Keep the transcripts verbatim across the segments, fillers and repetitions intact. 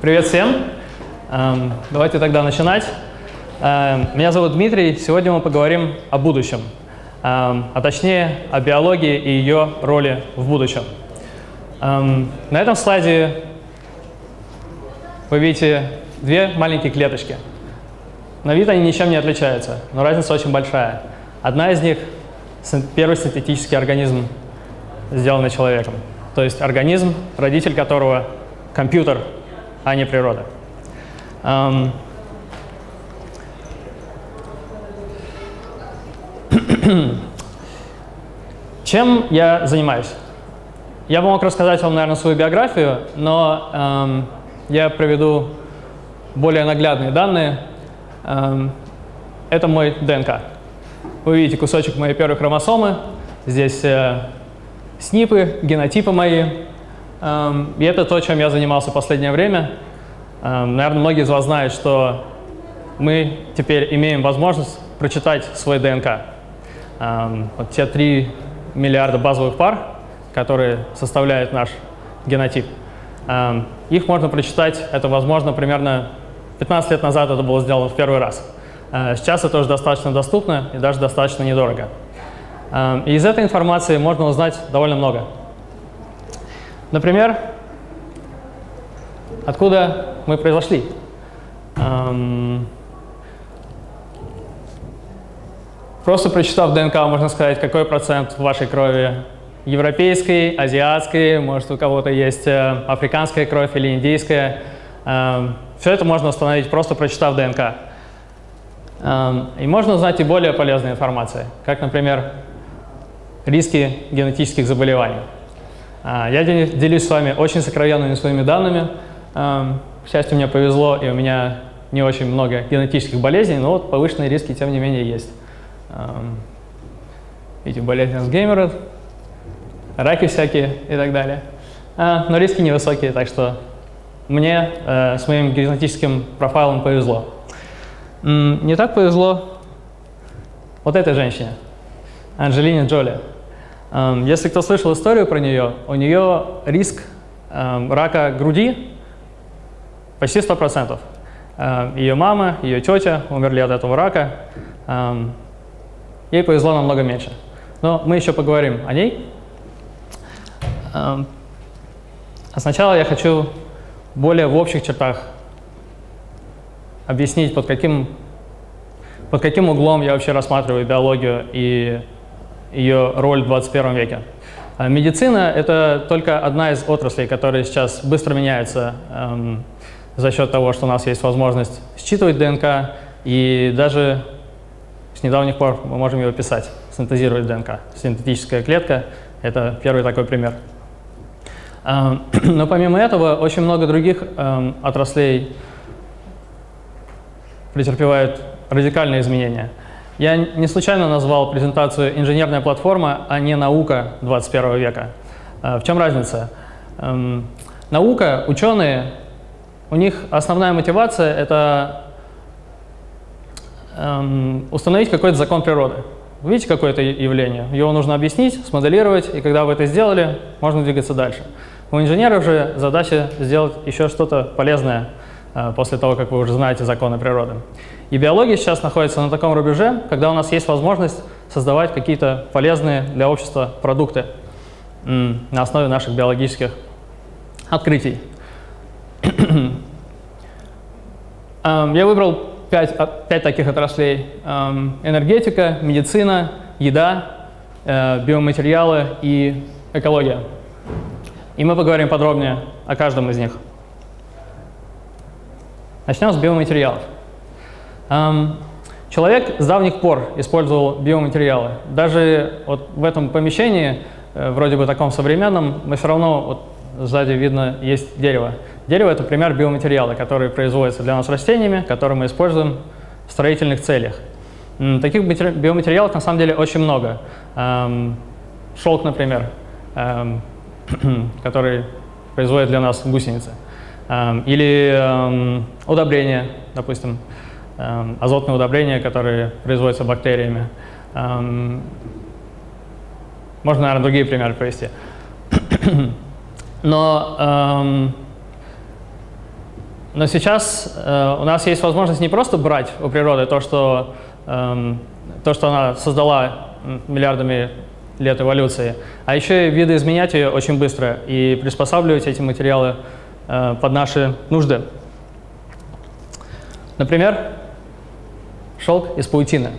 Привет всем! Давайте тогда начинать. Меня зовут Дмитрий. Сегодня мы поговорим о будущем, а точнее о биологии и ее роли в будущем. На этом слайде вы видите две маленькие клеточки. На вид они ничем не отличаются, но разница очень большая. Одна из них – первый синтетический организм, сделанный человеком. То есть организм, родитель которого – компьютер, а не природа. Чем я занимаюсь? Я бы мог рассказать вам, наверное, свою биографию, но эм, я приведу более наглядные данные. Эм, это мой ДНК. Вы видите кусочек моей первой хромосомы. Здесь э, снипы, генотипы мои. Эм, и это то, чем я занимался в последнее время. Эм, наверное, многие из вас знают, что мы теперь имеем возможность прочитать свой ДНК. Эм, вот те три миллиарда базовых пар, которые составляют наш генотип. Эм, их можно прочитать, это возможно, примерно пятнадцать лет назад это было сделано в первый раз. Э, сейчас это уже достаточно доступно и даже достаточно недорого. Эм, и из этой информации можно узнать довольно много. Например, откуда мы произошли. Эм, просто прочитав ДНК, можно сказать, какой процент в вашей крови европейской, азиатской, может, у кого-то есть африканская кровь или индийская. Все это можно установить, просто прочитав ДНК. И можно узнать и более полезные информации, как, например, риски генетических заболеваний. Я делюсь с вами очень сокровенными своими данными. К счастью, мне повезло, и у меня не очень много генетических болезней, но вот повышенные риски, тем не менее, есть. Видите, болезнь Альцгеймера, раки всякие и так далее. А, но риски невысокие, так что мне э, с моим генетическим профайлом повезло. М-м, не так повезло вот этой женщине, Анджелине Джоли. Эм, если кто слышал историю про нее, у нее риск эм, рака груди почти сто процентов. Эм, ее мама, ее тетя умерли от этого рака. Эм, ей повезло намного меньше. Но мы еще поговорим о ней. А сначала я хочу более в общих чертах объяснить, под каким, под каким углом я вообще рассматриваю биологию и ее роль в двадцать первом веке. Медицина – это только одна из отраслей, которые сейчас быстро меняются эм, за счет того, что у нас есть возможность считывать ДНК, и даже с недавних пор мы можем его писать, синтезировать ДНК. Синтетическая клетка – это первый такой пример. Но помимо этого, очень много других эм, отраслей претерпевают радикальные изменения. Я не случайно назвал презентацию «Инженерная платформа», а не «Наука двадцать первого века». Э, в чем разница? Эм, наука, ученые, у них основная мотивация – это эм, установить какой-то закон природы. Вы видите какое-то явление, его нужно объяснить, смоделировать, и когда вы это сделали, можно двигаться дальше. У инженеров же задача сделать еще что-то полезное э, после того, как вы уже знаете законы природы. И биология сейчас находится на таком рубеже, когда у нас есть возможность создавать какие-то полезные для общества продукты э, на основе наших биологических открытий. э, я выбрал пять, пять таких отраслей. Э, энергетика, медицина, еда, э, биоматериалы и экология. И мы поговорим подробнее о каждом из них. Начнем с биоматериалов. Эм, человек с давних пор использовал биоматериалы. Даже вот в этом помещении, э, вроде бы таком современном, мы все равно, вот сзади видно, есть дерево. Дерево – это пример биоматериала, который производится для нас растениями, который мы используем в строительных целях. М, таких биоматериалов на самом деле очень много. Эм, шелк, например. Эм, который производят для нас гусеницы. Или удобрения, допустим, азотные удобрения, которые производятся бактериями. Можно, наверное, другие примеры привести. Но Но сейчас э, у нас есть возможность не просто брать у природы то, что, э, то, что она создала миллиардами лет эволюции, а еще и видоизменять ее очень быстро и приспосабливать эти материалы э, под наши нужды. Например, шелк из паутины.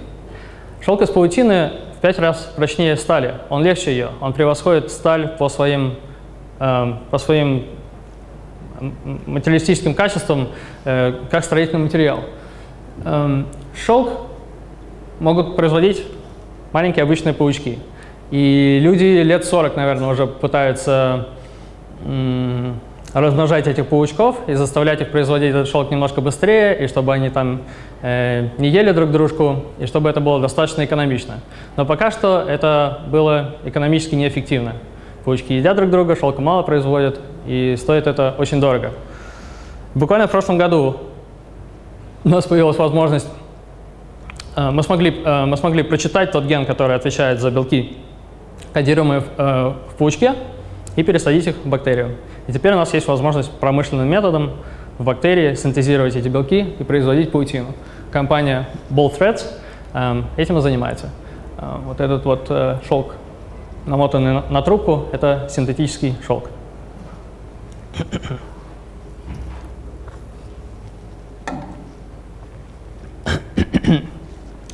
Шелк из паутины в пять раз прочнее стали, он легче ее, он превосходит сталь по своим, э, по своим материалистическим качествам, э, как строительный материал. Э, шелк могут производить маленькие обычные паучки. И люди лет сорок, наверное, уже пытаются м, размножать этих паучков и заставлять их производить этот шелк немножко быстрее, и чтобы они там э, не ели друг дружку, и чтобы это было достаточно экономично. Но пока что это было экономически неэффективно. Паучки едят друг друга, шелка мало производят, и стоит это очень дорого. Буквально в прошлом году у нас появилась возможность, э, мы, смогли, э, мы смогли прочитать тот ген, который отвечает за белки, кодируемые в, э, в паучке, и пересадить их в бактерию. И теперь у нас есть возможность промышленным методом в бактерии синтезировать эти белки и производить паутину. Компания Bolt Threads э, этим и занимается. Э, вот этот вот э, шелк, намотанный на, на трубку, это синтетический шелк.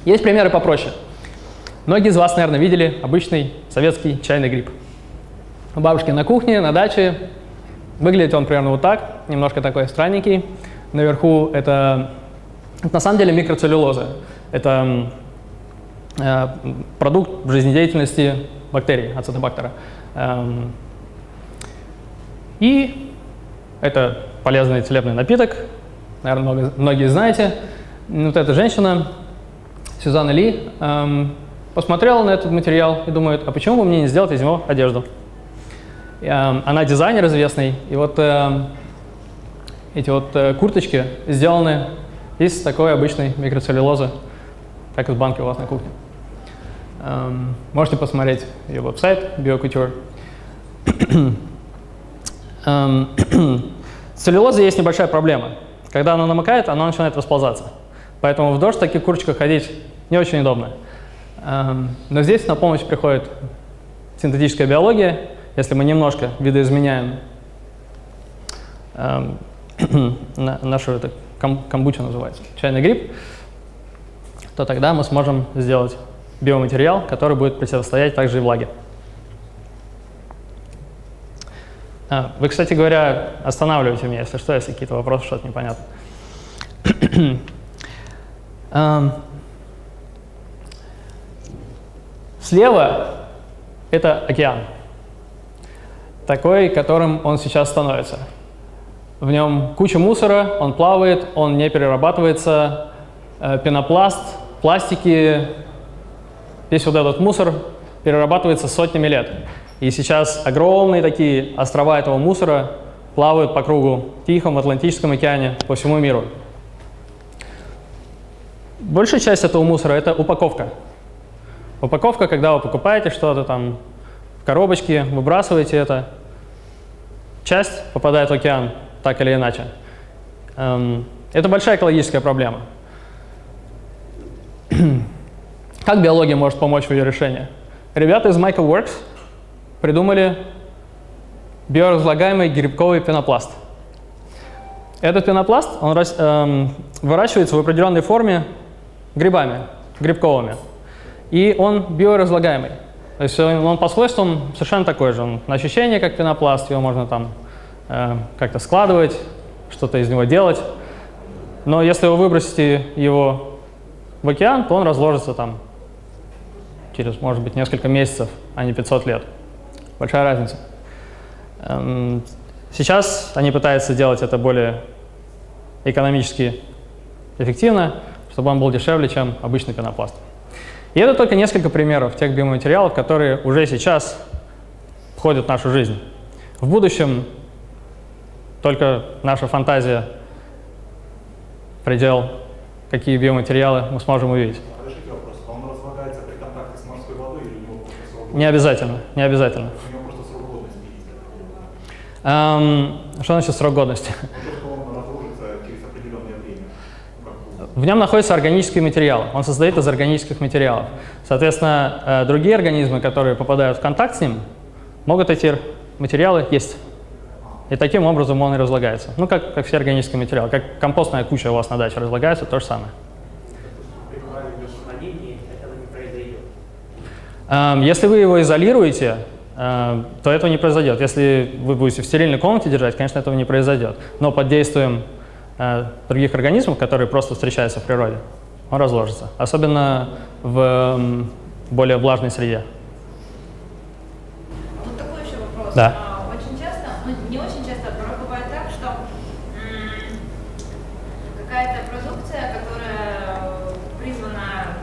Есть примеры попроще. Многие из вас, наверное, видели обычный советский чайный гриб. У бабушки на кухне, на даче. Выглядит он примерно вот так, немножко такой странненький. Наверху это, это на самом деле микроцеллюлоза. Это э, продукт жизнедеятельности бактерий, ацетобактера. Эм, и это полезный целебный напиток. Наверное, много, многие знаете. Вот эта женщина, Сюзанна Ли, эм, посмотрела на этот материал и думает, а почему бы мне не сделать из него одежду? Эм, она дизайнер известный, и вот эм, эти вот э, курточки сделаны из такой обычной микроцеллюлозы, как из банки у вас на кухне. Эм, можете посмотреть ее веб-сайт BioCouture. С целлюлозой есть небольшая проблема. Когда она намокает, она начинает расползаться. Поэтому в дождь в таких курточках ходить не очень удобно. Но здесь на помощь приходит синтетическая биология. Если мы немножко видоизменяем нашу, это комбуча называется, чайный гриб, то тогда мы сможем сделать биоматериал, который будет противостоять также и влаге. Вы, кстати говоря, останавливаете меня, если что, если какие-то вопросы, что-то непонятно. Слева это океан, такой, которым он сейчас становится. В нем куча мусора, он плавает, он не перерабатывается, пенопласт, пластики, весь вот этот мусор перерабатывается сотнями лет. И сейчас огромные такие острова этого мусора плавают по кругу в Тихом, Атлантическом океане, по всему миру. Большая часть этого мусора – это упаковка. Упаковка, когда вы покупаете что-то там в коробочке, выбрасываете это, часть попадает в океан, так или иначе. Это большая экологическая проблема. Как биология может помочь в ее решении? Ребята из Michael Works придумали биоразлагаемый грибковый пенопласт. Этот пенопласт он, эм, выращивается в определенной форме грибами, грибковыми. И он биоразлагаемый. То есть он, он по свойствам совершенно такой же. Он на ощущение, как пенопласт, его можно там э, как-то складывать, что-то из него делать. Но если вы выбросите его в океан, то он разложится там через, может быть, несколько месяцев, а не пятьсот лет. Большая разница. Эм, Сейчас они пытаются делать это более экономически эффективно, чтобы он был дешевле, чем обычный пенопласт. И это только несколько примеров тех биоматериалов, которые уже сейчас входят в нашу жизнь. В будущем только наша фантазия предел, какие биоматериалы мы сможем увидеть. Разрешите вопрос, он разлагается при контакте с морской водой или его просто... Не обязательно, не обязательно. Эм, что значит срок годности? Он В нем находятся органические материалы, он состоит из органических материалов. Соответственно, другие организмы, которые попадают в контакт с ним, могут эти материалы есть. И таким образом он и разлагается. Ну, как, как все органические материалы, как компостная куча у вас на даче разлагается, то же самое. Если вы его изолируете, то этого не произойдет. Если вы будете в стерильной комнате держать, конечно, этого не произойдет. Но под действием других организмов, которые просто встречаются в природе, он разложится. Особенно в более влажной среде. Тут такой еще вопрос. Да. Очень часто, ну не очень часто, порой бывает так, что какая-то продукция, которая призвана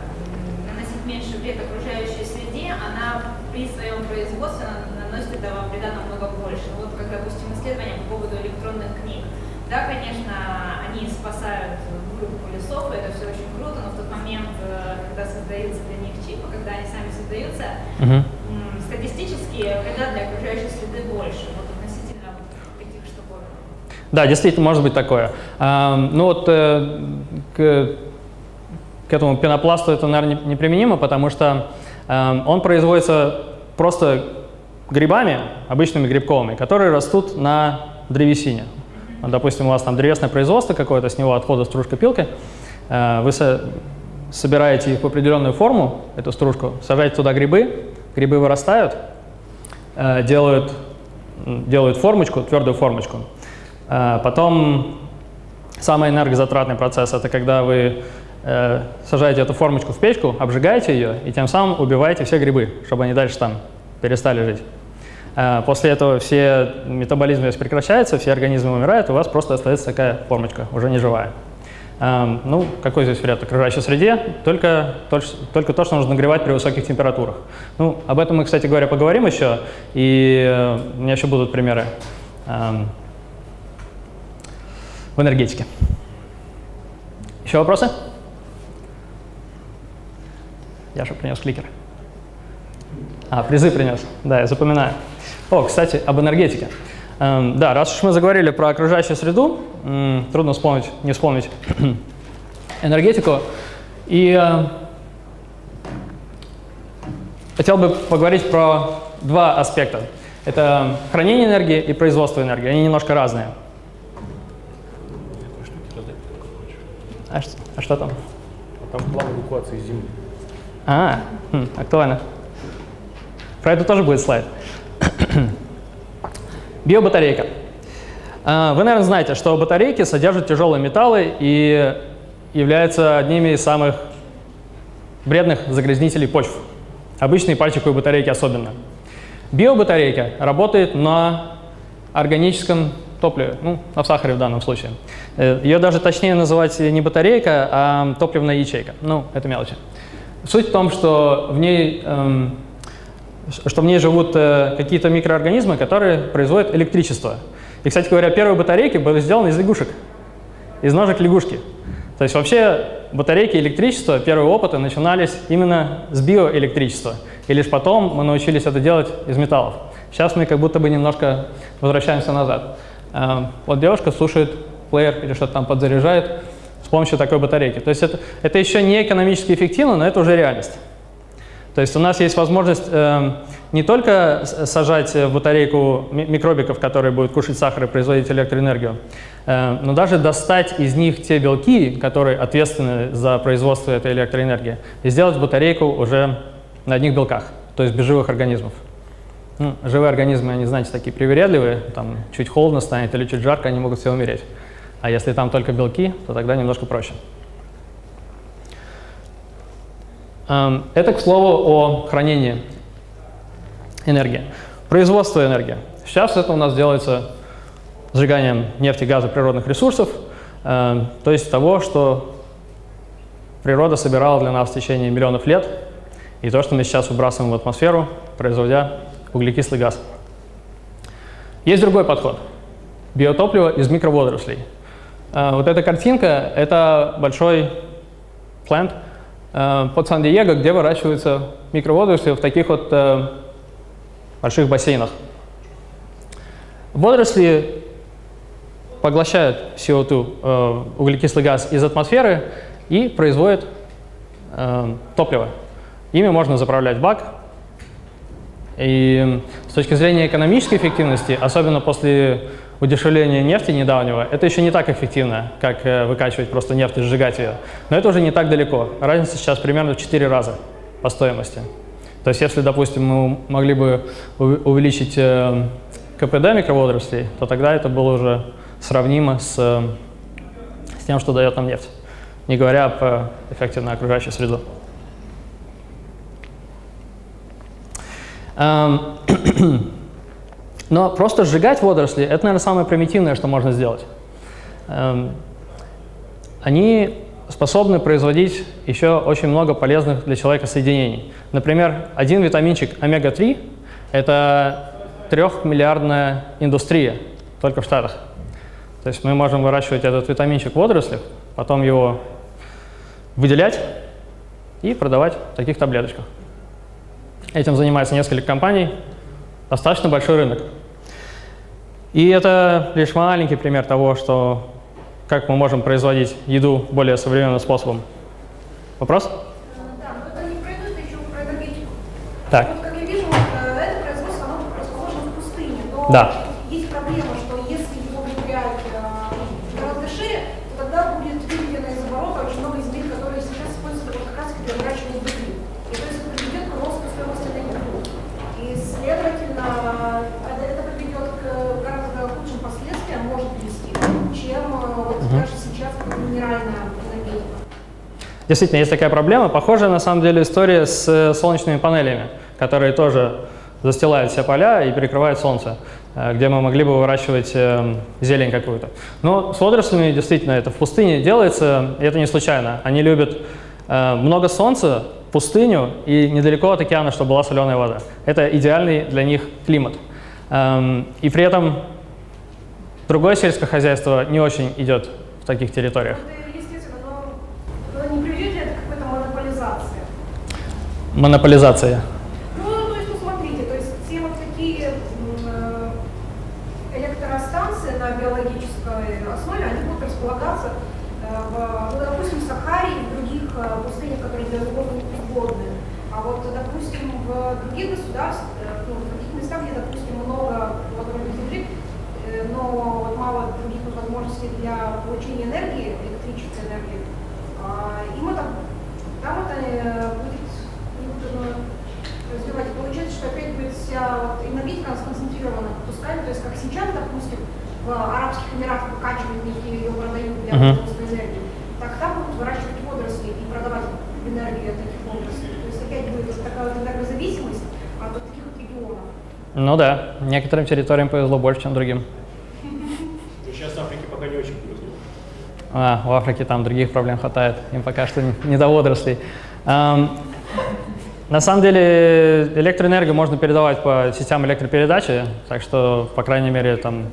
наносить меньше вред окружающей среде, она при своем производстве наносит этого вреда намного больше. Вот, как, допустим, исследования по поводу электронных книг. Да, конечно, они спасают группу лесов, и это все очень круто, но в тот момент, когда создаются для них чипы, когда они сами создаются, угу. статистически вреда для окружающей среды больше, вот относительно таких штуковин. Да, действительно, может быть такое. А, ну вот э, к, к этому пенопласту это, наверное, неприменимо, потому что он производится просто грибами, обычными грибковыми, которые растут на древесине. Вот, допустим, у вас там древесное производство какое-то, с него отходы стружка-пилки. Вы собираете их в определенную форму, эту стружку, сажаете туда грибы, грибы вырастают, делают, делают формочку, твердую формочку. Потом самый энергозатратный процесс – это когда вы сажаете эту формочку в печку, обжигаете ее и тем самым убиваете все грибы, чтобы они дальше там перестали жить. После этого все метаболизм у вас прекращается, все организмы умирают, у вас просто остается такая формочка, уже не живая. Ну, какой здесь вред окружающей среде? Только, только, только то, что нужно нагревать при высоких температурах. Ну, об этом мы, кстати говоря, поговорим еще, и у меня еще будут примеры в энергетике. Еще вопросы? Я же принес кликер. А, призы принес. Да, я запоминаю. О, кстати, об энергетике. Эм, да, раз уж мы заговорили про окружающую среду, м, трудно вспомнить, не вспомнить энергетику. И э, хотел бы поговорить про два аспекта. Это хранение энергии и производство энергии. Они немножко разные. А, а что там? А там план эвакуации Земли. А, актуально. Про это тоже будет слайд. Биобатарейка. Вы, наверное, знаете, что батарейки содержат тяжелые металлы и являются одними из самых вредных загрязнителей почв. Обычные пальчиковые батарейки особенно. Биобатарейка работает на органическом топливе, ну, на сахаре в данном случае. Ее даже точнее называть не батарейка, а топливная ячейка. Ну, это мелочи. Суть в том, что в ней, эм, что в ней живут э, какие-то микроорганизмы, которые производят электричество. И, кстати говоря, первые батарейки были сделаны из лягушек, из ножек лягушки. То есть вообще батарейки электричества, первые опыты начинались именно с биоэлектричества. И лишь потом мы научились это делать из металлов. Сейчас мы как будто бы немножко возвращаемся назад. Эм, вот девушка слушает плеер или что-то там подзаряжает с помощью такой батарейки. То есть это, это еще не экономически эффективно, но это уже реальность. То есть у нас есть возможность э, не только сажать в батарейку микробиков, которые будут кушать сахар и производить электроэнергию, э, но даже достать из них те белки, которые ответственны за производство этой электроэнергии, и сделать батарейку уже на одних белках, то есть без живых организмов. Ну, живые организмы, они, знаете, такие привередливые, там чуть холодно станет или чуть жарко, они могут все умереть. А если там только белки, то тогда немножко проще. Это, к слову, о хранении энергии. Производство энергии. Сейчас это у нас делается сжиганием нефти, газа, природных ресурсов, то есть того, что природа собирала для нас в течение миллионов лет, и то, что мы сейчас выбрасываем в атмосферу, производя углекислый газ. Есть другой подход. Биотопливо из микроводорослей. Вот эта картинка – это большой плант под Сан-Диего, где выращиваются микроводоросли в таких вот больших бассейнах. Водоросли поглощают си о два, углекислый газ из атмосферы, и производит э, топливо. Ими можно заправлять бак. И с точки зрения экономической эффективности, особенно после удешевления нефти недавнего, это еще не так эффективно, как выкачивать просто нефть и сжигать ее. Но это уже не так далеко. Разница сейчас примерно в четыре раза по стоимости. То есть если, допустим, мы могли бы увеличить КПД микроводорослей, то тогда это было уже сравнимо с, с тем, что дает нам нефть, не говоря об эффекте на окружающую среду. Но просто сжигать водоросли – это, наверное, самое примитивное, что можно сделать. Они способны производить еще очень много полезных для человека соединений. Например, один витаминчик омега три – это трехмиллиардная индустрия только в Штатах. То есть мы можем выращивать этот витаминчик в водорослях, потом его выделять и продавать в таких таблеточках. Этим занимается несколько компаний, достаточно большой рынок. И это лишь маленький пример того, что, как мы можем производить еду более современным способом. Вопрос? Да, вот они пройдут еще про энергетику. Так. Вот, как я вижу, это производство оно расположено в пустыне, но да. Есть проблема, что если его внедряют гораздо шире, то тогда будет выведено из оборота очень много из них, которые сейчас используются как раз для выращивания еды. И то есть это приведет к росту стоимости энергии. И, следовательно, это приведет к гораздо худшим последствиям, может привести, чем вот, угу. даже сейчас минеральная энергетика. Действительно, есть такая проблема. Похожая, на самом деле, история с солнечными панелями, которые тоже застилают все поля и перекрывают солнце, где мы могли бы выращивать зелень какую-то. Но с водорослями действительно это в пустыне делается, и это не случайно. Они любят много солнца, пустыню и недалеко от океана, чтобы была соленая вода. Это идеальный для них климат. И при этом другое сельское хозяйство не очень идет в таких территориях. Монополизация. Ну, то есть, ну, смотрите, то есть все вот такие электростанции на биологической основе, они будут располагаться в, ну, допустим, в Сахаре и в других пустынях, которые для другого непригодны. А вот, допустим, в других государствах, ну, в других местах, где, допустим, много водородной земли, но мало других возможностей для получения энергии, электрической энергии, им это, там это будет развивать. Получается, что опять будет вся вот энергетика сконцентрирована в пускай, то есть как сейчас, допустим, в Арабских Эмиратах выкачивают нефть и ее продают для производства энергии, так там будут выращивать водоросли и продавать энергию от таких водорослей. То есть опять будет вот такая вот энергозависимость от вот таких вот регионов. Ну да, некоторым территориям повезло больше, чем другим. Сейчас в Африке пока не очень повезло. А, в Африке там других проблем хватает, им пока что не до водорослей. На самом деле электроэнергию можно передавать по сетям электропередачи, так что, по крайней мере, там…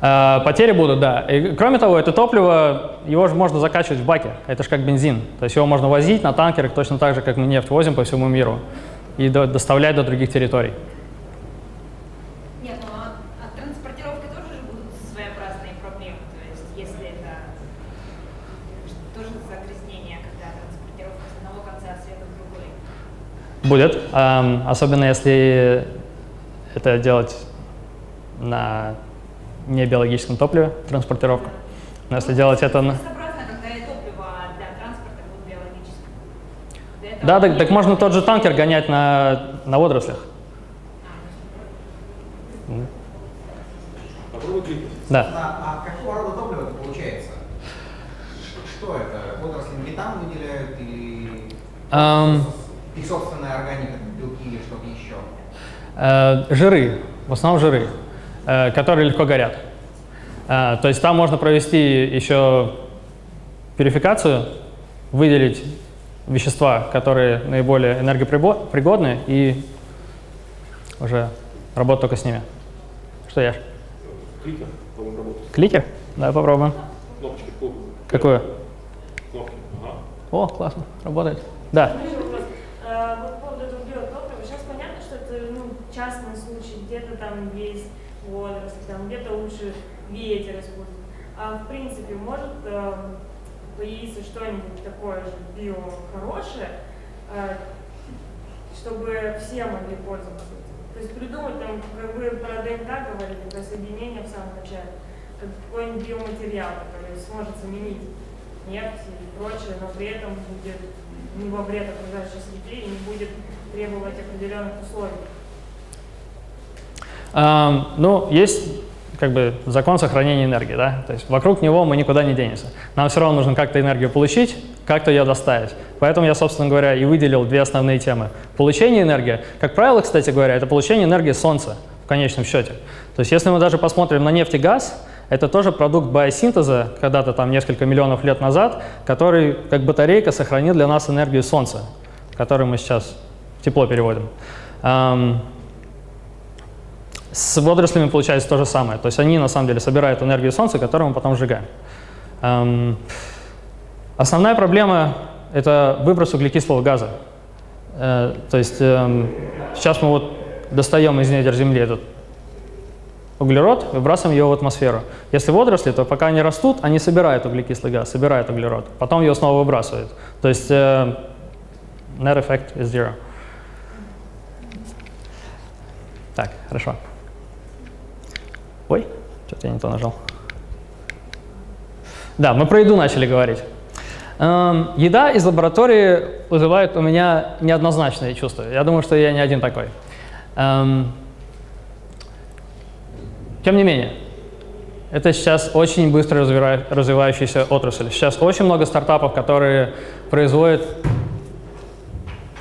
А, потери будут, да. И, кроме того, это топливо, его же можно закачивать в баке, это же как бензин. То есть его можно возить на танкерах точно так же, как мы нефть возим по всему миру и до, доставлять до других территорий. Нет, но от транспортировки тоже будут своеобразные проблемы, то есть если это… Тоже загрязнение, когда транспортировка с одного конца света в другой. Будет, эм, особенно если это делать на небиологическом топливе, транспортировка. Но если ну, делать это… на… когда и топливо для транспорта будет биологическим. Да, так, так можно тот же танкер гонять на, на водорослях. А, mm. Попробуй двигать. Да. А, а какого рода топлива получается? Что это? Водоросли метан выделяют или um, их собственная органика, белки или что-то еще? Э, жиры, в основном жиры, э, которые легко горят. Э, то есть там можно провести еще пюрификацию, выделить вещества, которые наиболее энергопригодны, и уже работать только с ними. Что я? Кликер, по-моему, работает. Кликер? Да, попробуем. Кнопочки в клубе. Какую? О, классно, работает. Да. По поводу другого топлива, сейчас понятно, что это ну, частный случай, где-то там есть водоросли, там где-то лучше ветер используют. а, в принципе, может а, появиться что-нибудь такое же био хорошее, а, чтобы все могли пользоваться. То есть придумать, там, как вы про ДНК говорили, то есть соединение в самом начале, как какой-нибудь биоматериал, который сможет заменить нефть и прочее, но при этом будет не во вред окружающей среде и не будет требовать определенных условий. Um, ну, есть как бы закон сохранения энергии, да, то есть вокруг него мы никуда не денемся. Нам все равно нужно как-то энергию получить, как-то ее доставить. Поэтому я, собственно говоря, и выделил две основные темы. Получение энергии, как правило, кстати говоря, это получение энергии Солнца в конечном счете. То есть если мы даже посмотрим на нефть и газ, это тоже продукт биосинтеза, когда-то там несколько миллионов лет назад, который как батарейка сохранил для нас энергию Солнца, которую мы сейчас в тепло переводим. Um, С водорослями получается то же самое. То есть они на самом деле собирают энергию Солнца, которую мы потом сжигаем. Эм, основная проблема – это выброс углекислого газа. Э, то есть э, сейчас мы вот достаем из недр Земли этот углерод и выбрасываем его в атмосферу. Если водоросли, то пока они растут, они собирают углекислый газ, собирают углерод. Потом его снова выбрасывают. То есть э, net effect is zero. Так, хорошо. Ой, что-то я не то нажал. Да, мы про еду начали говорить. Еда из лаборатории вызывает у меня неоднозначные чувства. Я думаю, что я не один такой. Тем не менее, это сейчас очень быстро развивающаяся отрасль. Сейчас очень много стартапов, которые производят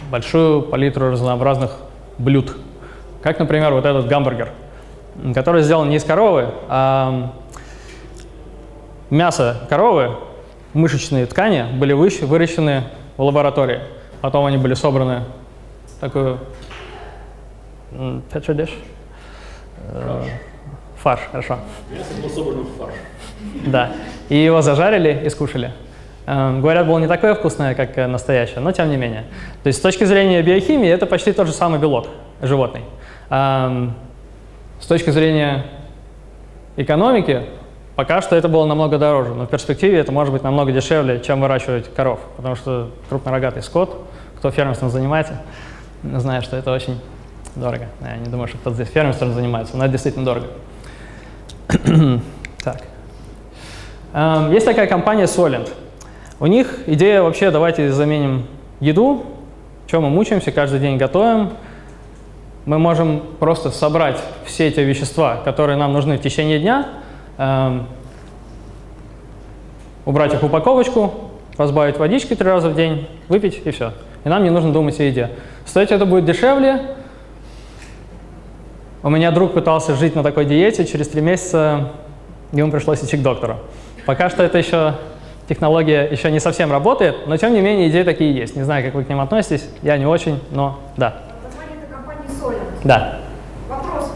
большую палитру разнообразных блюд. Как, например, вот этот гамбургер, который сделан не из коровы, а мясо коровы, мышечные ткани были выращены в лаборатории. Потом они были собраны в такую petri dish? Фарш. Фарш, хорошо. Мясо было собрано в фарш. Да, и его зажарили и скушали. Говорят, было не такое вкусное, как настоящее, но тем не менее. То есть с точки зрения биохимии это почти тот же самый белок животный. С точки зрения экономики, пока что это было намного дороже, но в перспективе это может быть намного дешевле, чем выращивать коров, потому что крупнорогатый скот, кто фермерством занимается, знает, что это очень дорого. Я не думаю, что кто-то здесь фермерством занимается, но это действительно дорого. Так. Есть такая компания Solent. У них идея вообще, давайте заменим еду, чем мы мучаемся, каждый день готовим. Мы можем просто собрать все эти вещества, которые нам нужны в течение дня, эм, убрать их в упаковочку, разбавить водичкой три раза в день, выпить и все. И нам не нужно думать о еде. Стоить это будет дешевле. У меня друг пытался жить на такой диете, через три месяца ему пришлось идти к доктору. Пока что это еще технология еще не совсем работает, но тем не менее идеи такие есть. Не знаю, как вы к ним относитесь, я не очень, но да. Да. Вопрос,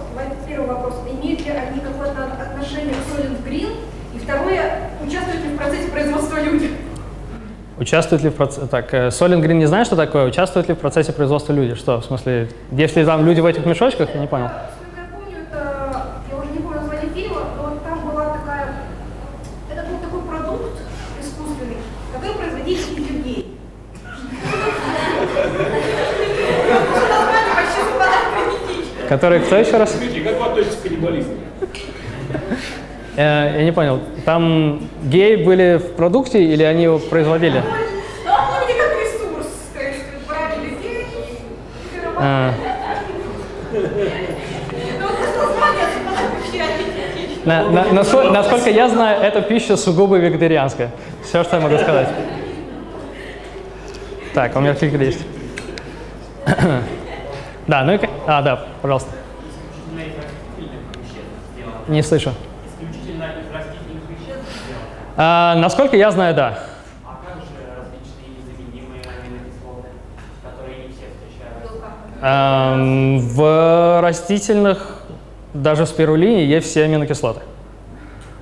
первый вопрос, имеют ли они какое-то отношение к Solent Green? И второе, участвуют ли в процессе производства люди? Участвуют ли в процессе... Так, Solent Green не знает, что такое, участвуют ли в процессе производства люди? Что, в смысле, если там люди в этих мешочках, я не понял. Насколько я помню, это, я уже не помню название фильма, но там была такая... Это был такой продукт искусственный, который производили из людей. Которые кто еще раз? Люди, как вы относитесь к каннибализму? Я не понял, там геи были в продукте или они его производили? Ну, они как ресурс, то есть брали людей и перерабатывали. Насколько я знаю, эта пища сугубо вегетарианская. Все, что я могу сказать. Так, у меня клик есть. Да, ну и... А, да, пожалуйста. Не слышу. Исключительно из растительных веществ сделано? Насколько я знаю, да. А как же различные незаменимые аминокислоты, которые не все встречаются? В растительных, даже в спирулине, есть все аминокислоты.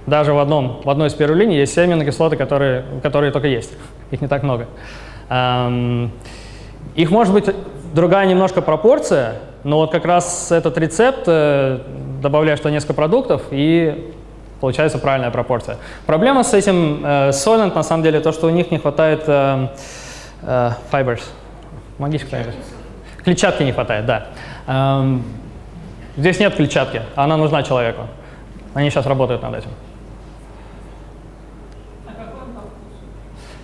Даже в, одном, в одной спирулине есть все аминокислоты, которые, которые только есть. Их не так много. Их может быть... Другая немножко пропорция, но вот как раз этот рецепт, добавляешь туда несколько продуктов, и получается правильная пропорция. Проблема с этим э, Solent, на самом деле, то, что у них не хватает э, э, fibers. Помогите кто-нибудь. Клетчатки не хватает, да. Эм, здесь нет клетчатки, она нужна человеку. Они сейчас работают над этим. А какой он был?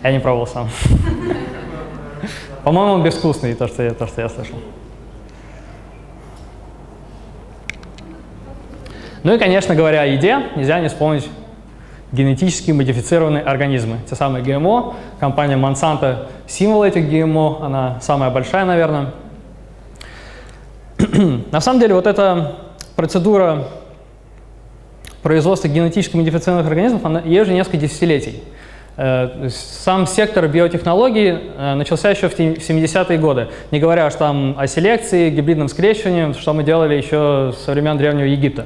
Я не пробовал сам. По-моему, он безвкусный, то, что я, то, что я слышал. Ну и, конечно, говоря о еде, нельзя не вспомнить генетически модифицированные организмы. Те самые ГМО. Компания Монсанто – символ этих ГМО. Она самая большая, наверное. На самом деле, вот эта процедура производства генетически модифицированных организмов, она, ей уже несколько десятилетий. Сам сектор биотехнологий начался еще в семидесятые годы, не говоря уж там о селекции, гибридном скрещивании, что мы делали еще со времен Древнего Египта.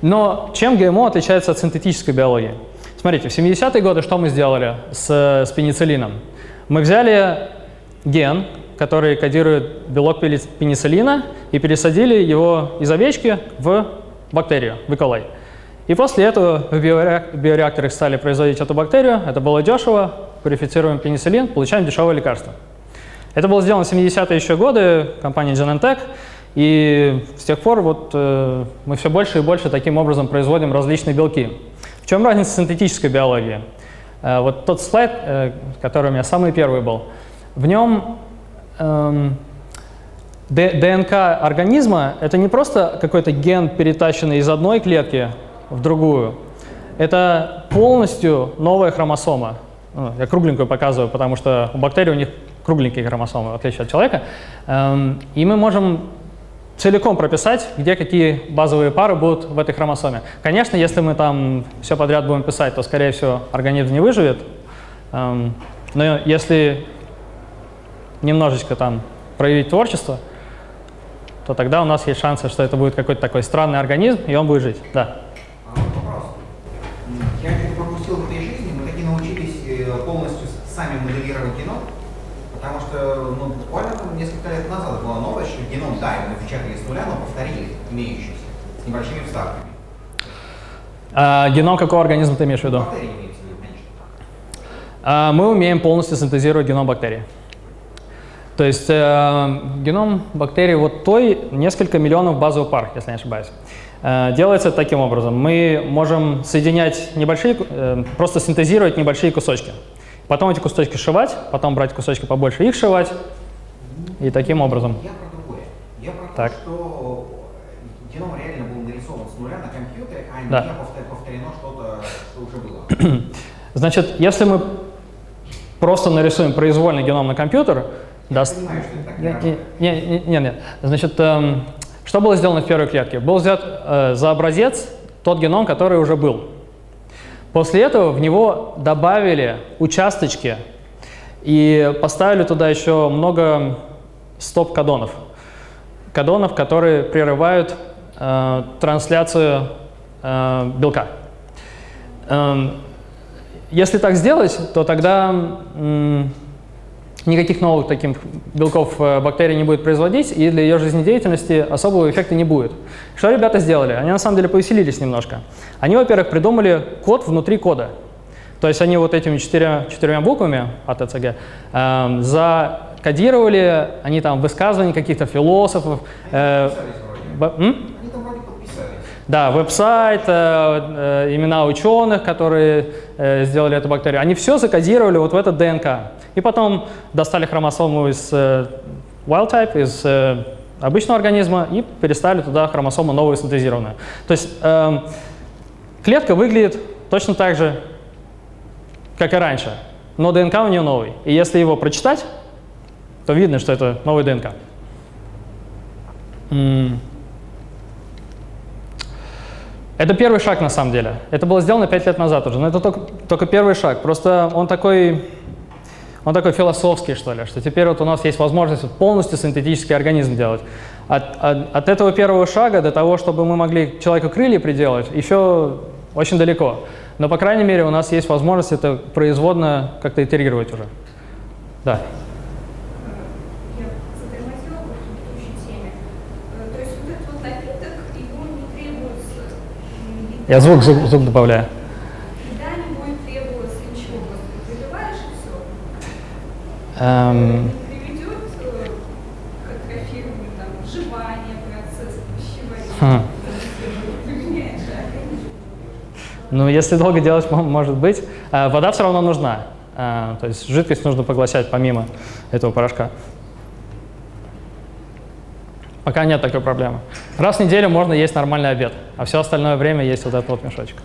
Но чем ГМО отличается от синтетической биологии? Смотрите, в семидесятые годы что мы сделали с, с пенициллином? Мы взяли ген, который кодирует белок пенициллина, и пересадили его из овечки в бактерию, в E. coli. И после этого в биореакторах стали производить эту бактерию. Это было дешево. Пурифицируем пенициллин, получаем дешевое лекарство. Это было сделано в семидесятые еще годы компанией Genentech. И с тех пор вот, э, мы все больше и больше таким образом производим различные белки. В чем разница с синтетической биологией? Э, вот тот слайд, э, который у меня самый первый был, в нем э, ДНК организма – это не просто какой-то ген, перетащенный из одной клетки в другую. Это полностью новая хромосома. Я кругленькую показываю, потому что у бактерий у них кругленькие хромосомы, в отличие от человека. И мы можем целиком прописать, где какие базовые пары будут в этой хромосоме. Конечно, если мы там все подряд будем писать, то, скорее всего, организм не выживет. Но если немножечко там проявить творчество, то тогда у нас есть шансы, что это будет какой-то такой странный организм, и он будет жить. Да. Я это пропустил в этой жизни, мы таки научились полностью сами моделировать геном, потому что ну, буквально несколько лет назад была новость, что геном, да, мы напечатали с нуля, но повторили имеющиеся, с небольшими вставками. А, геном какого организма ты имеешь в виду? Бактерии имеются, конечно. А, мы умеем полностью синтезировать геном бактерий. То есть э, геном бактерий вот той, несколько миллионов базовых пар, если не ошибаюсь. Делается таким образом. Мы можем соединять небольшие, просто синтезировать небольшие кусочки. Потом эти кусочки сшивать, потом брать кусочки побольше, их сшивать. И таким образом. Я про другое. Я про то, так. что геном реально был нарисован с нуля на компьютере, а да. не повторено что-то, что уже было. Значит, если мы просто нарисуем произвольный геном на компьютер... Я даст... понимаю, что это так не работает. Нет, нет, нет, нет. Значит, эм... что было сделано в первой клетке? Был взят э, за образец тот геном, который уже был. После этого в него добавили участочки и поставили туда еще много стоп-кодонов. Кодонов, которые прерывают э, трансляцию э, белка. Э, если так сделать, то тогда... Э, Никаких новых таких белков бактерии не будет производить, и для ее жизнедеятельности особого эффекта не будет. Что ребята сделали? Они на самом деле повеселились немножко. Они, во-первых, придумали код внутри кода. То есть они вот этими четырьмя, четырьмя буквами АТЦГ э, закодировали, они там высказывания каких-то философов. Э, Да, веб-сайт, э, э, имена ученых, которые э, сделали эту бактерию, они все закодировали вот в этот ДНК. И потом достали хромосому из э, wild type, из э, обычного организма, и переставили туда хромосому новую синтезированную. То есть э, клетка выглядит точно так же, как и раньше, но ДНК у нее новый. И если его прочитать, то видно, что это новый ДНК. М Это первый шаг, на самом деле. Это было сделано пять лет назад уже, но это только, только первый шаг. Просто он такой, он такой философский, что ли, что теперь вот у нас есть возможность полностью синтетический организм делать. От, от, от этого первого шага до того, чтобы мы могли человеку крылья приделать, еще очень далеко. Но, по крайней мере, у нас есть возможность это производно как-то итерировать уже. Да. Я звук, звук, звук добавляю. Когда не будет требоваться ничего, просто призываешь и все. Эм... Приведет к атрофированию, там, вживание, процесс пищеварения. Ну, если долго делать, может быть. Вода все равно нужна. То есть жидкость нужно поглощать помимо этого порошка. Пока нет такой проблемы. Раз в неделю можно есть нормальный обед, а все остальное время есть вот этот вот мешочек.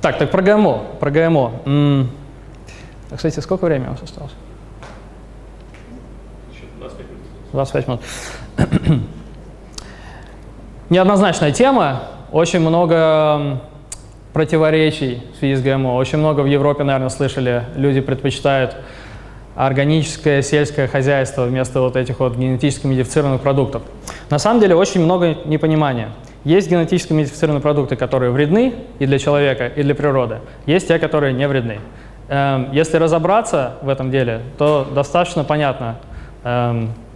Так, так про ГМО. Про ГМО. Кстати, сколько времени у вас осталось? двадцать пять минут. двадцать пять минут. Неоднозначная тема. Очень много противоречий в связи с ГМО. Очень много в Европе, наверное, слышали. Люди предпочитают органическое сельское хозяйство вместо вот этих вот генетически модифицированных продуктов. На самом деле очень много непонимания. Есть генетически модифицированные продукты, которые вредны и для человека, и для природы. Есть те, которые не вредны. Если разобраться в этом деле, то достаточно понятно,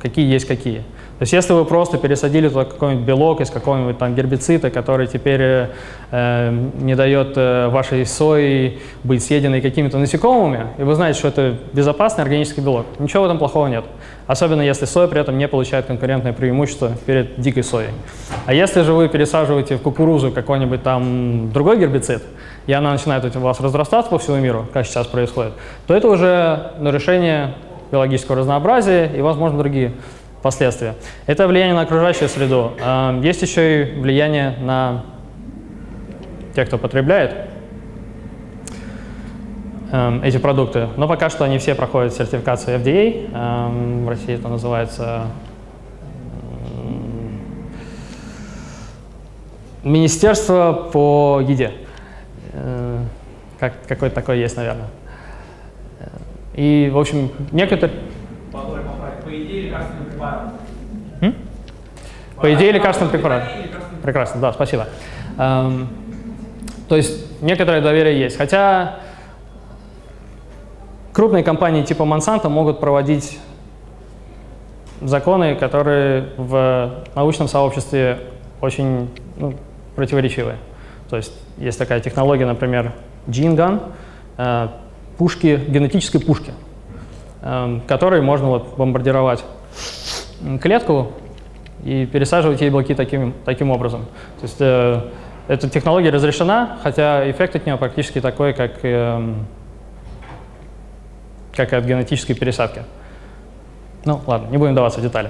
какие есть какие. То есть если вы просто пересадили туда какой-нибудь белок из какого-нибудь там гербицида, который теперь э, не дает вашей сои быть съеденной какими-то насекомыми, и вы знаете, что это безопасный органический белок, ничего в этом плохого нет. Особенно если соя при этом не получает конкурентное преимущество перед дикой соей. А если же вы пересаживаете в кукурузу какой-нибудь там другой гербицид, и она начинает у вас разрастаться по всему миру, как сейчас происходит, то это уже нарушение биологического разнообразия и, возможно, другие последствия. Это влияние на окружающую среду. Есть еще и влияние на тех, кто потребляет эти продукты. Но пока что они все проходят сертификацию эф ди эй. В России это называется Министерство по еде. Как, какое-то такое есть, наверное. И, в общем, некоторые... М? По идее, лекарственный препарат. Прекрасно, да, спасибо. Эм, то есть некоторое доверие есть. Хотя крупные компании типа Монсанто могут проводить законы, которые в научном сообществе очень ну, противоречивы. То есть есть такая технология, например, джин ган, э, пушки, генетические пушки, э, которые можно вот, бомбардировать клетку и пересаживать ей белки таким, таким образом. То есть э, эта технология разрешена, хотя эффект от нее практически такой, как, э, как и от генетической пересадки. Ну ладно, не будем вдаваться в детали.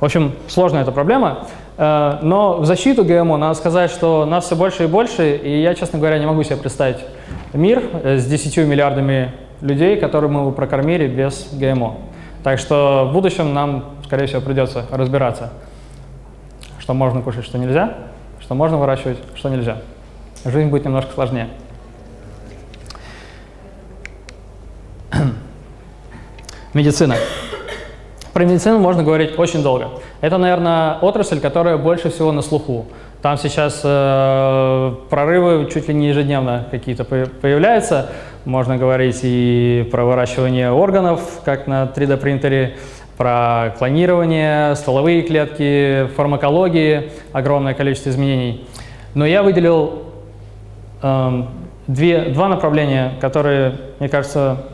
В общем, сложная эта проблема. Э, но в защиту ГМО надо сказать, что нас все больше и больше, и я, честно говоря, не могу себе представить мир с десятью миллиардами людей, которые мы бы прокормили без ГМО. Так что в будущем нам, скорее всего, придется разбираться, что можно кушать, что нельзя, что можно выращивать, что нельзя. Жизнь будет немножко сложнее. Медицина. Про медицину можно говорить очень долго. Это, наверное, отрасль, которая больше всего на слуху. Там сейчас э, прорывы чуть ли не ежедневно какие-то появляются. Можно говорить и про выращивание органов, как на три дэ принтере, про клонирование, стволовые клетки, фармакологии, огромное количество изменений. Но я выделил э, две, два направления, которые, мне кажется,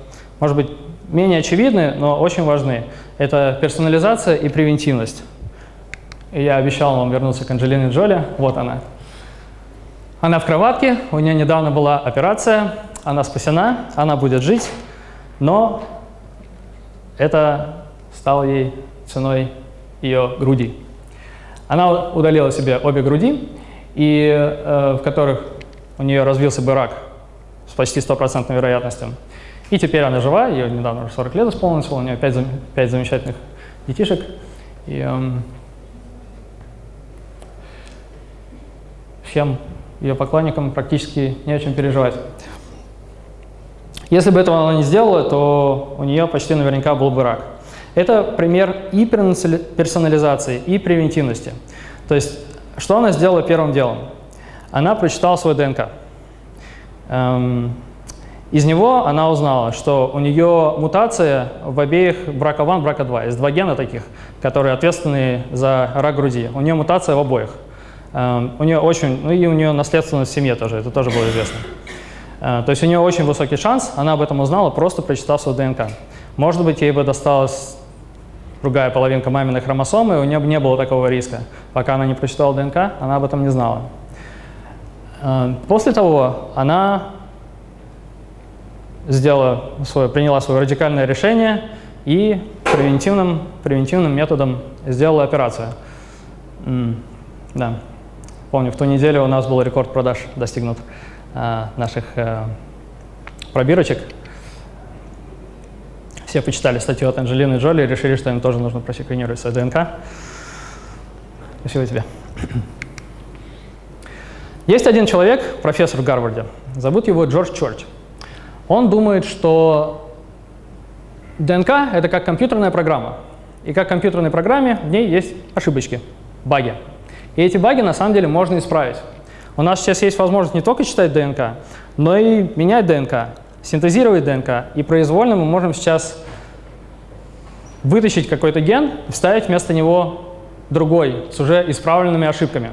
может быть, менее очевидны, но очень важны. Это персонализация и превентивность. И я обещал вам вернуться к Анджелине Джоли. Вот она. Она в кроватке, у нее недавно была операция, она спасена, она будет жить, но это стало ей ценой ее груди. Она удалила себе обе груди, и, э, в которых у нее развился бы рак с почти стопроцентной вероятностью. И теперь она жива, ее недавно уже сорок лет исполнилось, у нее пять замечательных детишек. И, э, всем ее поклонникам практически не о чем переживать. Если бы этого она не сделала, то у нее почти наверняка был бы рак. Это пример и персонализации, и превентивности. То есть, что она сделала первым делом? Она прочитала свой ДНК. Из него она узнала, что у нее мутация в обеих брак а один, брак а два. Есть два гена таких, которые ответственны за рак груди. У нее мутация в обоих. У нее очень, ну и у нее наследственность в семье тоже, это тоже было известно. То есть у нее очень высокий шанс, она об этом узнала, просто прочитав свою ДНК. Может быть, ей бы досталась другая половинка маминой хромосомы, и у нее бы не было такого риска. Пока она не прочитала ДНК, она об этом не знала. После того она сделала свое, приняла свое радикальное решение и превентивным, превентивным методом сделала операцию. Да. Помню, в ту неделю у нас был рекорд продаж достигнут э, наших э, пробирочек. Все почитали статью от Анджелины Джоли и решили, что им тоже нужно просеквенировать свою ДНК. Спасибо тебе. Есть один человек, профессор в Гарварде, зовут его Джордж Чёрч. Он думает, что ДНК — это как компьютерная программа, и как в компьютерной программе в ней есть ошибочки, баги. И эти баги на самом деле можно исправить. У нас сейчас есть возможность не только читать ДНК, но и менять ДНК, синтезировать ДНК. И произвольно мы можем сейчас вытащить какой-то ген и вставить вместо него другой с уже исправленными ошибками.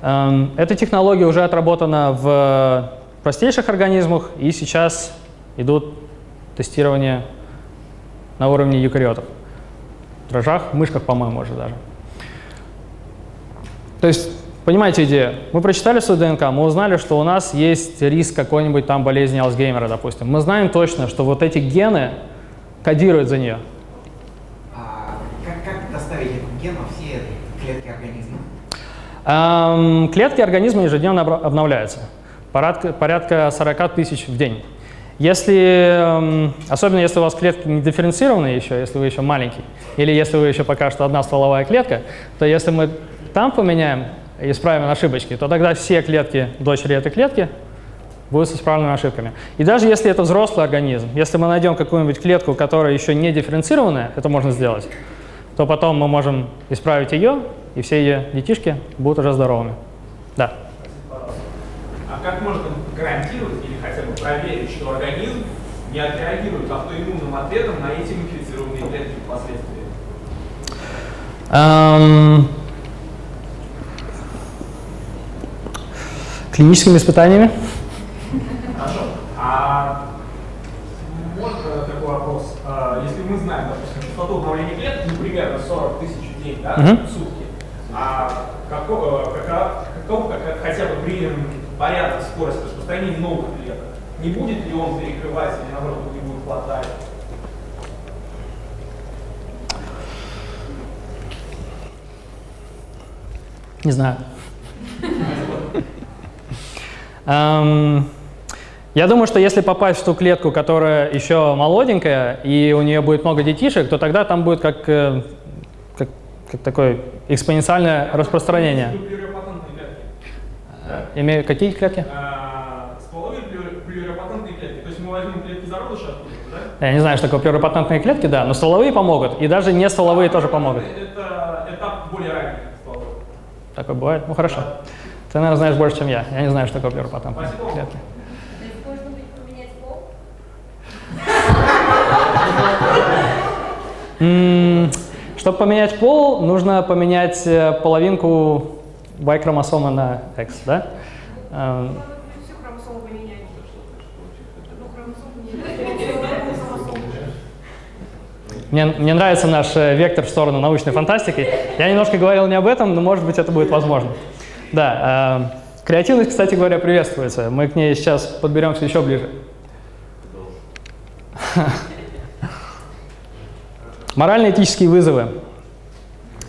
Эта технология уже отработана в простейших организмах, и сейчас идут тестирования на уровне эукариотов. В дрожжах, мышках, по-моему, уже даже. То есть, понимаете идею, мы прочитали свою ДНК, мы узнали, что у нас есть риск какой-нибудь там болезни Альцгеймера, допустим. Мы знаем точно, что вот эти гены кодируют за нее. А, как, как доставить этому гену все клетки организма? Эм, клетки организма ежедневно обновляются, порядка, порядка сорока тысяч в день. Если, особенно если у вас клетки не дифференцированы еще, если вы еще маленький, или если вы еще пока что одна стволовая клетка, то если мы там поменяем и исправим ошибочки, то тогда все клетки, дочери этой клетки, будут с исправленными ошибками. И даже если это взрослый организм, если мы найдем какую-нибудь клетку, которая еще не дифференцированная, это можно сделать, то потом мы можем исправить ее, и все ее детишки будут уже здоровыми. Да. А как можно гарантировать или хотя бы проверить, что организм не отреагирует автоиммунным ответом на эти модифицированные клетки впоследствии? Um... Клиническими испытаниями. Хорошо. А может такой вопрос? Если мы знаем, допустим, частоту обновления клеток, ну, примерно сорок тысяч в день, да, uh-huh. в сутки, а каков, каков, каков, как, хотя бы при порядке скорости распространения новых клеток, не будет ли он перекрывать или, наоборот, не будет хватать? Не знаю. Um, я думаю, что если попасть в ту клетку, которая еще молоденькая, и у нее будет много детишек, то тогда там будет как, как, как такое экспоненциальное распространение. Имею какие клетки? Стволовые плюрипатентные клетки. То есть мы возьмем клетки зародыша оттуда, да? Я не знаю, что такое плюрипатентные клетки, да, но стволовые помогут, и даже не стволовые тоже помогут. Это этап более ранний стволовых. Такое бывает? Ну хорошо. Ты, наверное, знаешь больше, чем я. Я не знаю, что такое плюрипатентные клетки. То есть можно будет поменять пол? Чтобы поменять пол, нужно поменять половинку Y-хромосомы на X, да? Все хромосомы поменять. Мне, мне нравится наш вектор в сторону научной фантастики. Я немножко говорил не об этом, но, может быть, это будет возможно. Да, э, креативность, кстати говоря, приветствуется. Мы к ней сейчас подберемся еще ближе. Морально-этические вызовы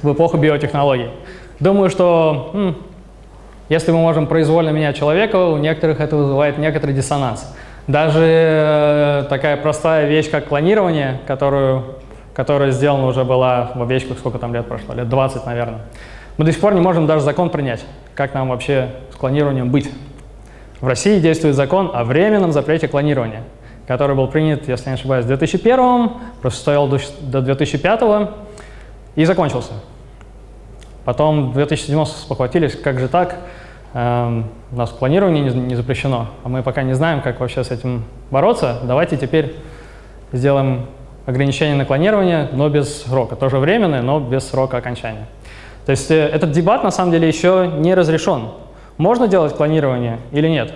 в эпоху биотехнологий. Думаю, что м, если мы можем произвольно менять человека, у некоторых это вызывает некоторый диссонанс. Даже э, такая простая вещь, как клонирование, которую, которая сделана уже была в овечках, сколько там лет прошло, лет двадцать, наверное. Мы до сих пор не можем даже закон принять, как нам вообще с клонированием быть. В России действует закон о временном запрете клонирования, который был принят, если не ошибаюсь, в две тысячи первом, простоял до две тысячи пятого и закончился. Потом в две тысячи седьмом спохватились, как же так, эм, у нас клонирование не, не запрещено, а мы пока не знаем, как вообще с этим бороться. Давайте теперь сделаем ограничение на клонирование, но без срока. Тоже временное, но без срока окончания. То есть этот дебат на самом деле еще не разрешен. Можно делать клонирование или нет?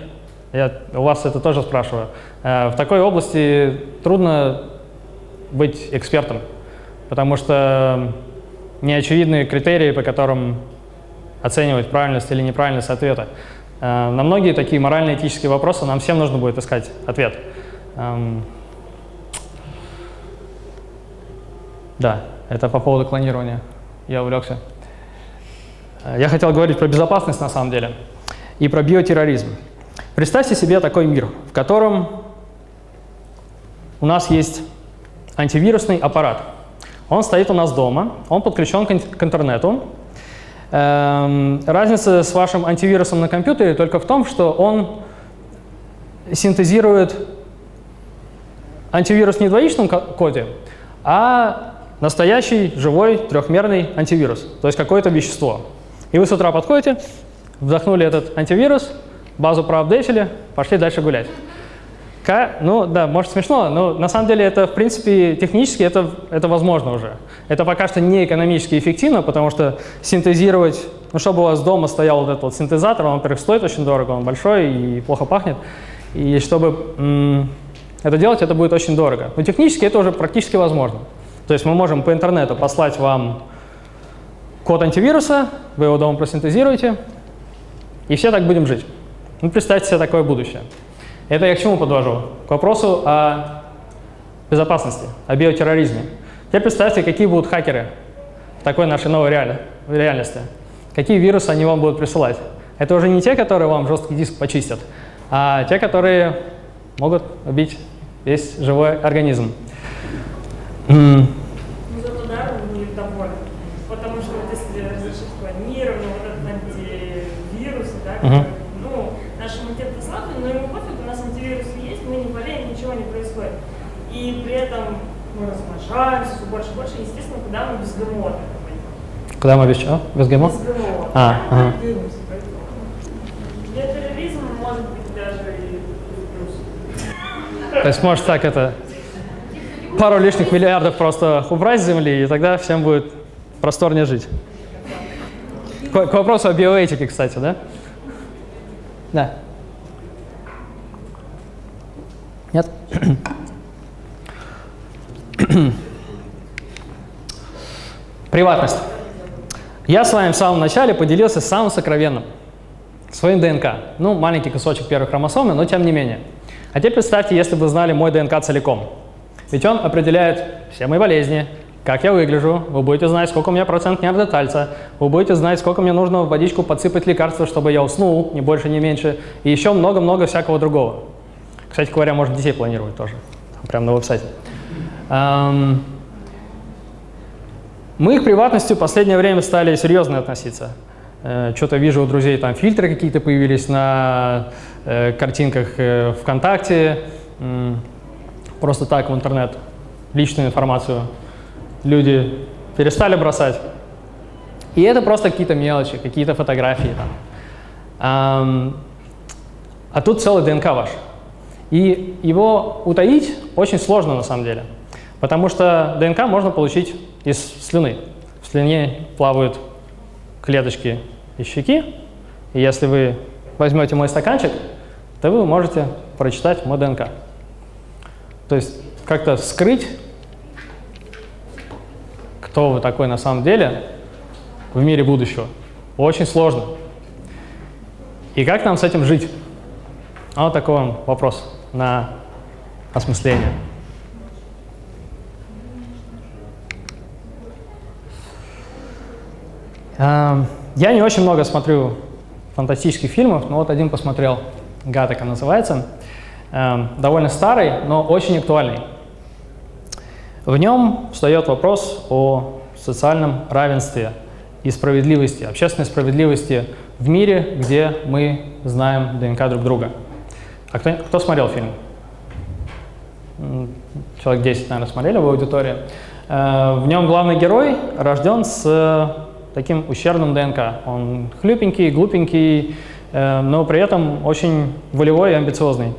Я у вас это тоже спрашиваю. В такой области трудно быть экспертом, потому что неочевидные критерии, по которым оценивать правильность или неправильность ответа. На многие такие морально-этические вопросы нам всем нужно будет искать ответ. Да, это по поводу клонирования. Я увлекся. Я хотел говорить про безопасность на самом деле и про биотерроризм. Представьте себе такой мир, в котором у нас есть антивирусный аппарат. Он стоит у нас дома, он подключен к интернету. Разница с вашим антивирусом на компьютере только в том, что он синтезирует антивирус не в двоичном коде, а настоящий, живой, трехмерный антивирус, то есть какое-то вещество. И вы с утра подходите, вдохнули этот антивирус, базу проапдейтили, пошли дальше гулять. Ну да, может смешно, но на самом деле это, в принципе, технически это, это возможно уже. Это пока что не экономически эффективно, потому что синтезировать, ну чтобы у вас дома стоял вот этот вот синтезатор, он, во-первых, стоит очень дорого, он большой и плохо пахнет, и чтобы это делать, это будет очень дорого. Но технически это уже практически возможно. То есть мы можем по интернету послать вам код антивируса, вы его дома просинтезируете, и все так будем жить. Ну, представьте себе такое будущее. Это я к чему подвожу? К вопросу о безопасности, о биотерроризме. Теперь представьте, какие будут хакеры в такой нашей новой реаль... реальности. Какие вирусы они вам будут присылать. Это уже не те, которые вам жесткий диск почистят, а те, которые могут убить весь живой организм. Mm. Зато даром будет довольны, потому что вот если разрешить планирование, вот этот антивирус, да, uh-huh. ну, нашему интеллекту слабый, но ему пофиг, у нас антивирус есть, мы не болеем, ничего не происходит. И при этом мы размножаемся все больше и больше, естественно, когда мы без ГМО. Когда мы без чего? Без ГМО? Без ГМО. А, ага. Биотерроризм может быть даже и плюс. То есть может так это... Пару лишних миллиардов просто убрать с Земли, и тогда всем будет просторнее жить. К, к вопросу о биоэтике, кстати, да? Да. Нет? Приватность. Я с вами в самом начале поделился самым сокровенным, своим ДНК. Ну, маленький кусочек первой хромосомы, но тем не менее. А теперь представьте, если бы знали мой ДНК целиком. Ведь он определяет все мои болезни, как я выгляжу, вы будете знать, сколько у меня процент неандертальца, вы будете знать, сколько мне нужно в водичку подсыпать лекарства, чтобы я уснул, ни больше, ни меньше, и еще много-много всякого другого. Кстати говоря, может, детей планировать тоже, прямо на веб-сайте. Мы к приватности в последнее время стали серьезно относиться. Что-то вижу у друзей, там фильтры какие-то появились на картинках ВКонтакте. Просто так в интернет личную информацию люди перестали бросать. И это просто какие-то мелочи, какие-то фотографии. Там. А тут целый ДНК ваш. И его утаить очень сложно на самом деле. Потому что ДНК можно получить из слюны. В слюне плавают клеточки из щеки. И если вы возьмете мой стаканчик, то вы можете прочитать мой ДНК. То есть как-то скрыть, кто вы такой на самом деле в мире будущего, очень сложно. И как нам с этим жить? А вот такой вам вопрос на осмысление. Я не очень много смотрю фантастических фильмов, но вот один посмотрел, «Гаттака» называется. Довольно старый, но очень актуальный. В нем встает вопрос о социальном равенстве и справедливости, общественной справедливости в мире, где мы знаем ДНК друг друга. А кто, кто смотрел фильм? Человек десять, наверное, смотрели в аудитории. В нем главный герой рожден с таким ущербным ДНК. Он хлюпенький, глупенький, но при этом очень волевой и амбициозный.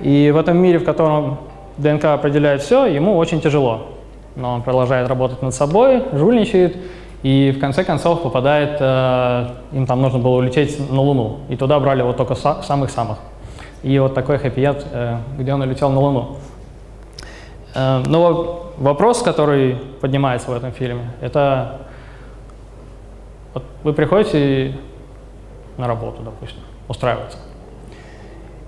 И в этом мире, в котором ДНК определяет все, ему очень тяжело. Но он продолжает работать над собой, жульничает И в конце концов попадает, э, им там нужно было улететь на Луну, и туда брали вот только самых-самых. И вот такой хэппи-энд, э, где он улетел на Луну. Э, но вопрос, который поднимается в этом фильме, это вот вы приходите на работу, допустим, устраиваться,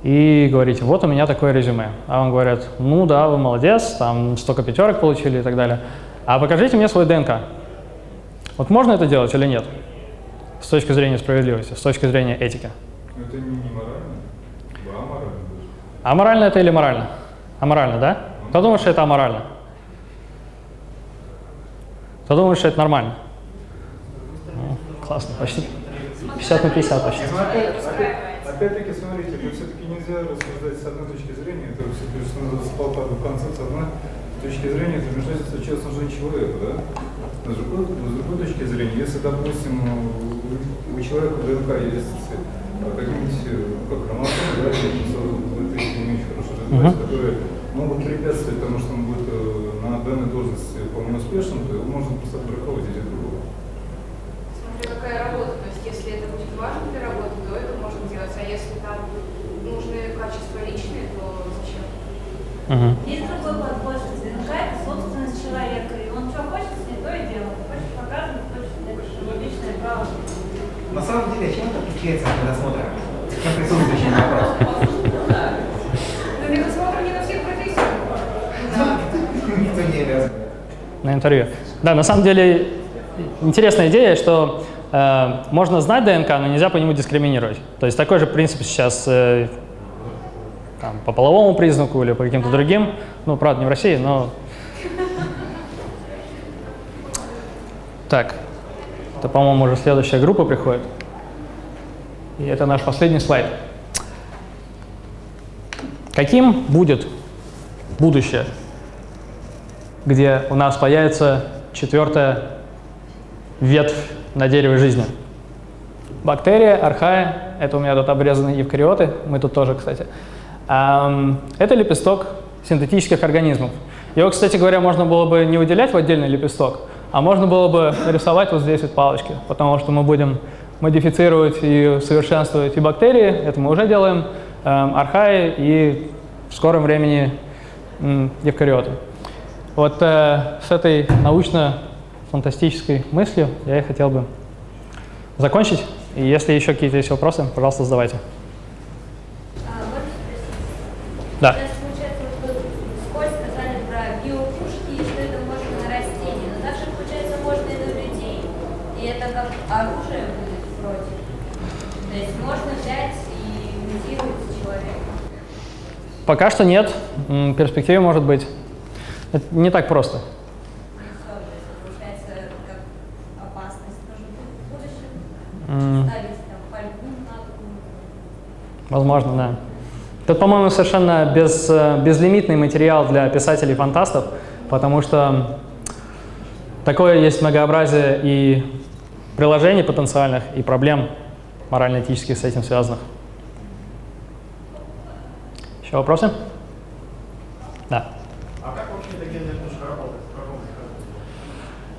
и говорите, вот у меня такое резюме. А вам говорят, ну да, вы молодец, там столько пятерок получили и так далее. А покажите мне свой ДНК. Вот можно это делать или нет? С точки зрения справедливости, с точки зрения этики. Это не морально, а аморально. Аморально это или морально? Аморально, да? Кто думает, что это аморально? Кто думает, что это нормально? Ну, классно, почти пятьдесят на пятьдесят почти. Опять-таки, смотрите, все-таки нельзя рассуждать с одной точки зрения, это все-таки, что надо сполтать в конце с одной точки зрения, это вмешательство частного жизни человека, да? С другой, с другой точки зрения, если, допустим, у человека ДНК есть какие-нибудь хромосомы, да, это не очень хорошо развивается, uh-huh. которые могут препятствовать тому, что он будет на данной должности вполне успешным, то его можно просто отбраковать или другого. Смотря какая работа, то есть если это будет важно для работы, то это можно делать, а если там нужны качества личные, то зачем? Uh-huh. Есть другой подход, что ДНК это собственность человека, и он что хочет, то и дело. Хочешь показывать, хочешь это личное право. На самом деле, чем это отличается от медосмотра? Чем присутствующий вопрос? На медосмотр не на всех профессиях. Никто не обязан. На интервью. Да, на самом деле, интересная идея, что э, можно знать ДНК, но нельзя по нему дискриминировать. То есть такой же принцип сейчас э, там, по половому признаку или по каким-то другим. Ну, правда, не в России, но... Так, это, по-моему, уже следующая группа приходит. И это наш последний слайд. Каким будет будущее, где у нас появится четвертая ветвь на дереве жизни? Бактерия, архаи, это у меня тут обрезаны евкариоты, мы тут тоже, кстати. Это лепесток синтетических организмов. Его, кстати говоря, можно было бы не выделять в отдельный лепесток, а можно было бы нарисовать вот здесь вот палочки, потому что мы будем модифицировать и совершенствовать и бактерии, это мы уже делаем, эм, архаи и в скором времени эм, эвкариоты. Вот э, с этой научно-фантастической мыслью я и хотел бы закончить. И если еще какие-то есть вопросы, пожалуйста, задавайте. А, да. Пока что нет, в перспективе может быть. Это не так просто. Возможно, да. Тут, по-моему, совершенно без, безлимитный материал для писателей-фантастов, потому что такое есть многообразие и приложений потенциальных, и проблем морально-этических с этим связанных. Еще вопросы? Да. А как вообще эта гендер-книжка работает?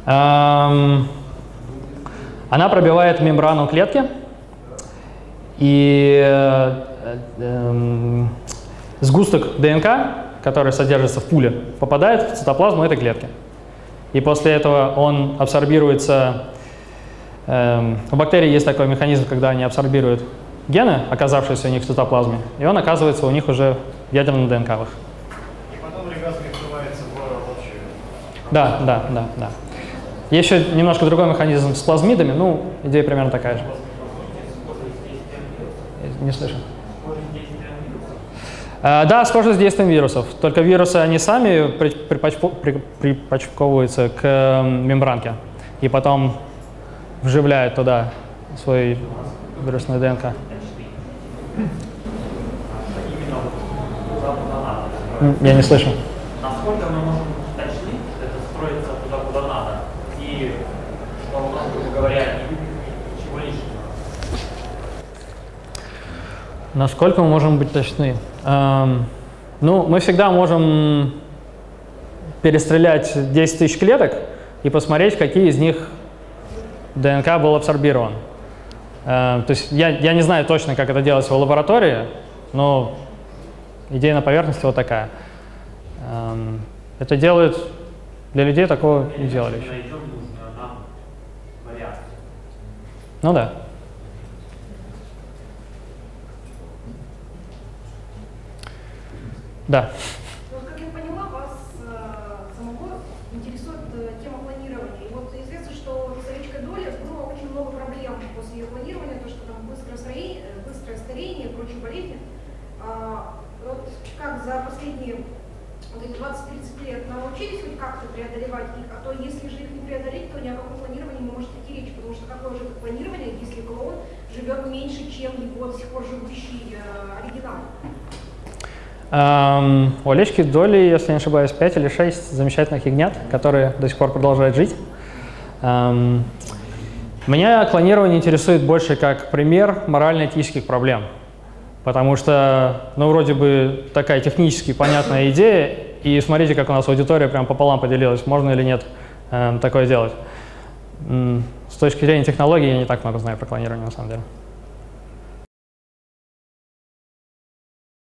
В каком? Она пробивает мембрану клетки, и э, э, э, сгусток ДНК, который содержится в пуле, попадает в цитоплазму этой клетки. И после этого он абсорбируется. Э, у бактерий есть такой механизм, когда они абсорбируют гены, оказавшиеся у них в цитоплазме, и он оказывается у них уже в ядерном ДНК-вах. И потом ребята открываются в общую. Да, да, да, да. Есть еще немножко другой механизм с плазмидами, ну, идея примерно такая же. Не слышал. А, да, схожесть с действием вирусов. Только вирусы, они сами припачковываются к мембранке и потом вживляют туда свой вирусную ДНК. Я не слышу. Насколько мы можем уточнить, это строится туда, куда надо, и что у нас, грубо говоря, не будет ничего лишнего? Насколько мы можем быть точны? Эм, ну, мы всегда можем перестрелять десять тысяч клеток и посмотреть, какие из них ДНК был абсорбирован. То есть я, я не знаю точно, как это делается в лаборатории, но идея на поверхности вот такая. Это делают для людей, такого не делали еще. Ну да. Да. Вот, как я поняла, вас э, самого интересует э, тема клонирования. И вот известно, что с овечкой Доли было очень много проблем после ее клонирования, то, что там быстрое старение, быстрое старение и прочие болезни. А, вот как за последние вот эти двадцать-тридцать лет научились хоть как-то преодолевать их, а то если же их не преодолеть, то ни о каком клонировании не может идти речь, потому что какое же клонирование, если клон живет меньше, чем его до сих пор живущий э, оригинал? Um, у овечки Доли, если не ошибаюсь, пять или шесть замечательных ягнят, которые до сих пор продолжают жить. Um, меня клонирование интересует больше как пример морально-этических проблем, потому что, ну, вроде бы такая технически понятная идея, и смотрите, как у нас аудитория прям пополам поделилась, можно или нет um, такое делать. Um, с точки зрения технологии я не так много знаю про клонирование на самом деле.